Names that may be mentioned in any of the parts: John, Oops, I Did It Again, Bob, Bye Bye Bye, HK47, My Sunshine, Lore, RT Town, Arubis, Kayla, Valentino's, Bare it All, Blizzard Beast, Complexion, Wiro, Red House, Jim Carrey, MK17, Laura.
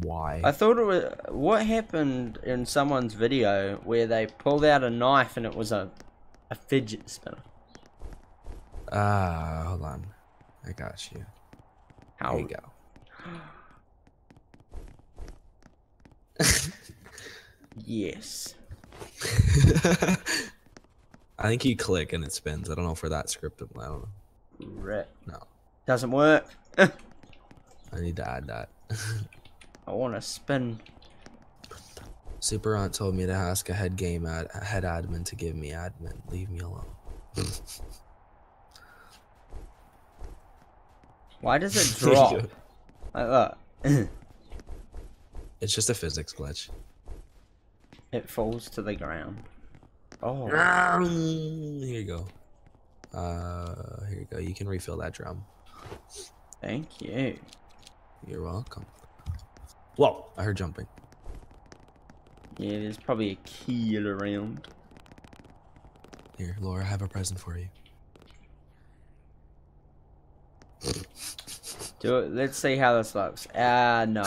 why. I thought it was, what happened in someone's video where they pulled out a knife and it was a fidget spinner. Ah, hold on. I got you. How? There you go. Yes. I think you click and it spins. I don't know if we're that scripted. I don't know. Right. No. Doesn't work. I need to add that. I want to spin. Super Aunt told me to ask a head admin to give me admin. Leave me alone. Why does it drop? Like that. It's just a physics glitch. It falls to the ground. Oh. Here you go. Here you go. You can refill that drum. Thank you. You're welcome. Whoa! I heard jumping. Yeah, there's probably a key around. Here, Laura, I have a present for you. Do it. Let's see how this looks. Ah, no.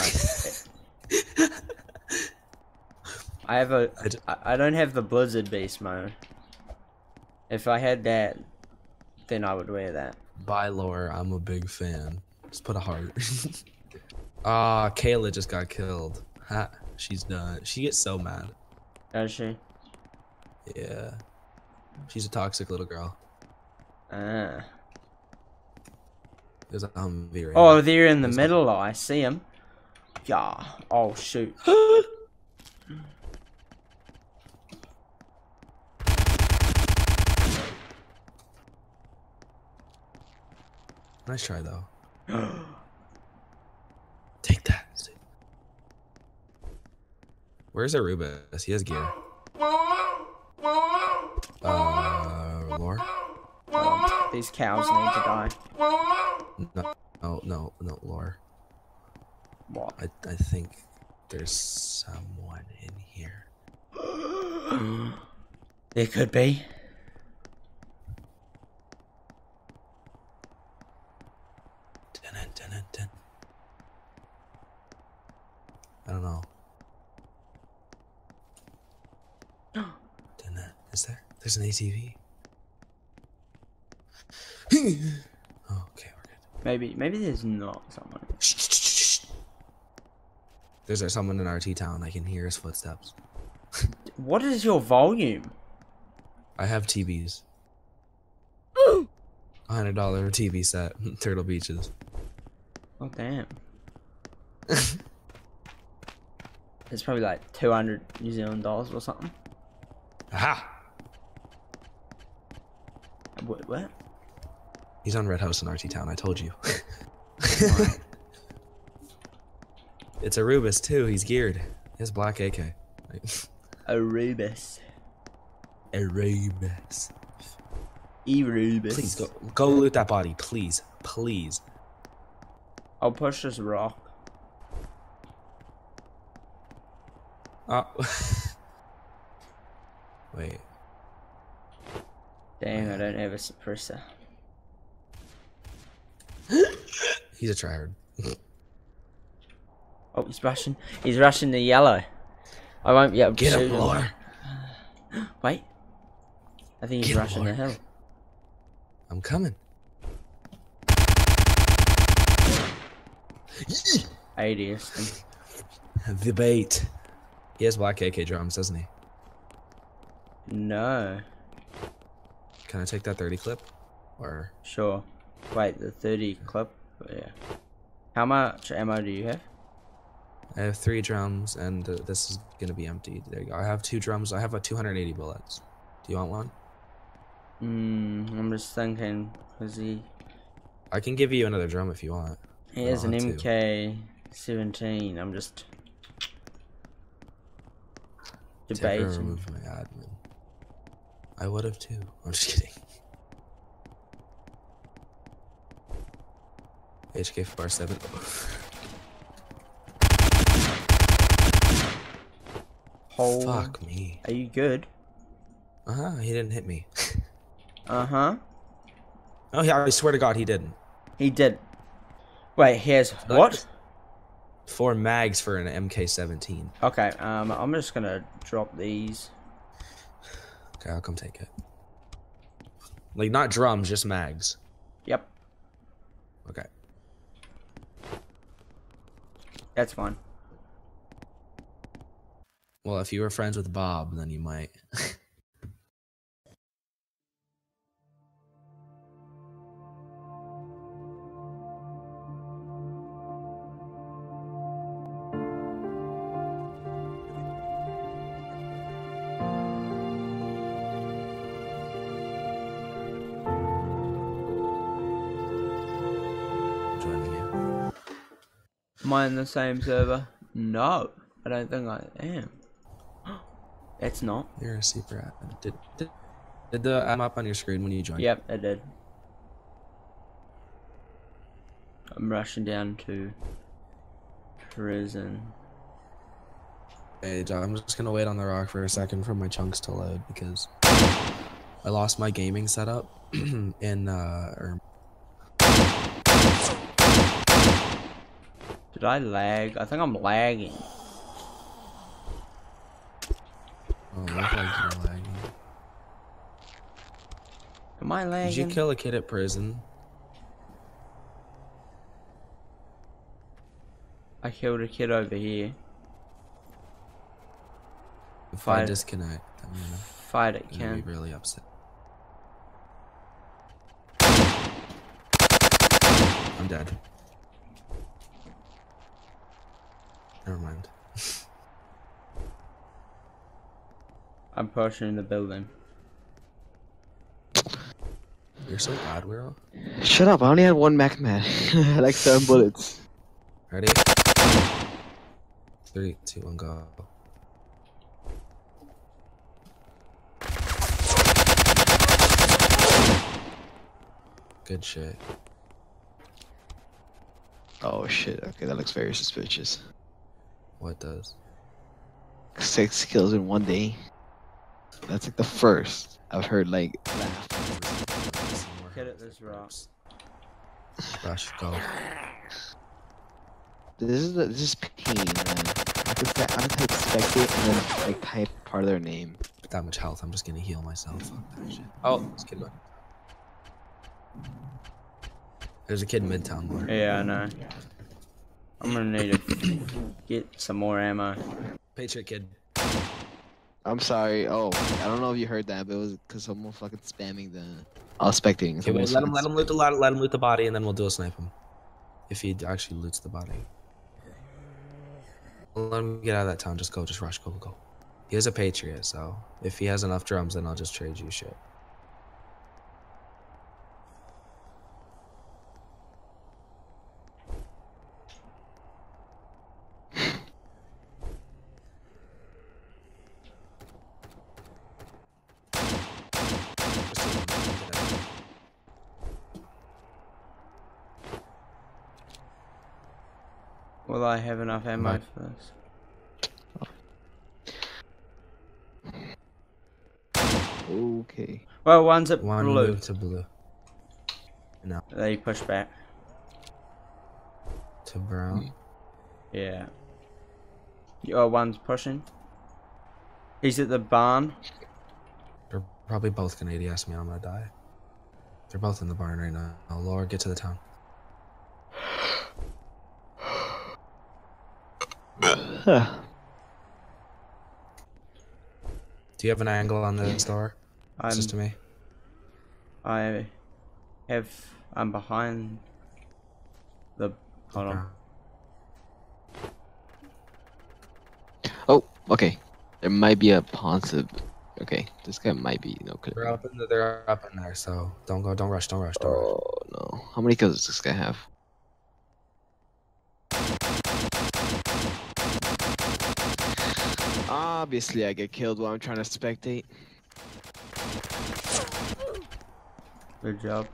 I have a. I don't have the Blizzard Beast mode. If I had that, then I would wear that. Bye, Lore. I'm a big fan. Just put a heart. Ah, Kayla just got killed. Ha, she's done. She gets so mad. Does she? Yeah. She's a toxic little girl. Ah. There's a Humvee. Right oh, now. They're in the middle. I see him. Yeah. Oh shoot. Nice try, though. Take that. Where's Arubis? He has gear. Lore? Oh, these cows need to die. No, Lore. What? I think there's someone in here. There could be. I don't know. Is there? There's an ATV. Oh, okay, we're good. Maybe there's not someone. There's someone in RT Town. I can hear his footsteps. What is your volume? I have TVs. $100 TV set. Turtle Beaches. Oh damn. It's probably like 200 New Zealand dollars or something. Aha! What? He's on Red House in RT Town, I told you. It's Arubis too, he's geared. He has black AK. Arubis. Arubis. Arubis. Please, go loot that body, please. Please. I'll push this rock. Wait. Dang, I don't have a suppressor. He's a tryhard. Oh, he's rushing. He's rushing the yellow. I won't be able to shoot him. Get him, Lore. Wait. I think he's rushing the hill. I'm coming. 80th. The bait. He has black AK drums, doesn't he? No. Can I take that 30 clip? Or sure. Wait, the 30 clip? Yeah. How much ammo do you have? I have 3 drums, and this is gonna be empty. There you go. I have 2 drums. I have a 280 bullets. Do you want one? I'm just thinking, cause he. I can give you another drum if you want. He has an MK17. I'm just. Debating. Remove my admin. I would have too. I'm just kidding. HK47. Oh. Fuck me. Are you good? He didn't hit me. Oh yeah, I swear to God he didn't. He did. Wait, here's what? 4 mags for an MK17. Okay, I'm just gonna drop these. Okay, I'll come take it. Like, not drums, just mags. Yep. Okay. That's fine. Well, if you were friends with Bob, then you might. Am I in the same server? No, I don't think I am. It's not. You're a super admin. Did the I'm up on your screen when you joined? Yep, it did. I'm rushing down to prison. Hey, John, I'm just gonna wait on the rock for a second for my chunks to load because I lost my gaming setup in Did I lag? I think I'm lagging. Oh, I look like you're lagging. Am I lagging? Did you kill a kid at prison? I killed a kid over here. If I disconnect, I'm gonna fight it. Can be really upset. I'm dead. Never mind. I'm pushing the building. You're so bad, Wiro. Shut up, I only had 1 Mac man. I had like 7 bullets. Ready? 3, 2, 1, go. Good shit. Oh shit, okay, that looks very suspicious. What does? 6 kills in 1 day. That's like the first I've heard like that. Get at this rock. Rush, go. This is pain, man. I'm gonna type spectate and then like type part of their name. With that much health, I'm just gonna heal myself. Fuck that shit. Oh, this kid. There's a kid in Midtown, Lore. Yeah, I know. I'm gonna need to get some more ammo. Patriot kid. I'm sorry. Oh, I don't know if you heard that, but it was because someone fucking spamming the. I was spectating. Okay, wait, let him loot the body, and then we'll dual snipe him. If he actually loots the body. Let him get out of that town. Just go. Just rush. Go. Go. He is a patriot, so if he has enough drums, then I'll just trade you shit. Will I have enough ammo first? Okay. Well, one's at blue. One moved to blue. No. They push back. To brown? Yeah. Oh, one's pushing. He's at the barn. They're probably both gonna ADS me, I'm gonna die. They're both in the barn right now. Oh, Laura, get to the town. Huh. Do you have an angle on the door? It's just to me. I'm behind the. Hold on. Oh, okay. There might be a pawn sub. Okay, this guy might be no clip. They're up in there, so don't go. Don't rush. Don't rush. Don't rush. Oh no! How many kills does this guy have? Obviously I get killed while I'm trying to spectate. Good job.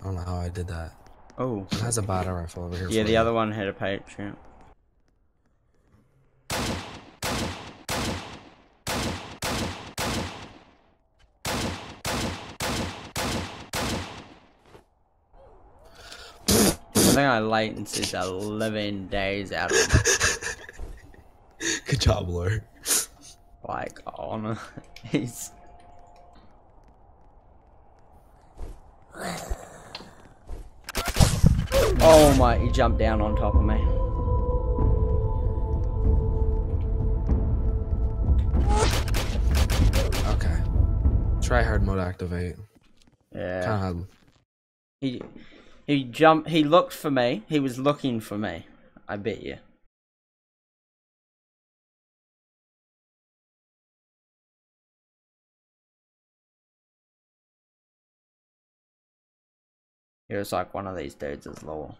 I don't know how I did that. Oh. It has a battle rifle over here. Yeah, the other one had a Patriot. think our latency's 11 days out of it. Good job, Lore. Like, on he's. Oh my, he jumped down on top of me. Okay. Try hard mode activate. Yeah. God. He jumped, he looked for me. He was looking for me. I bet you. He was like, one of these dudes is Lore.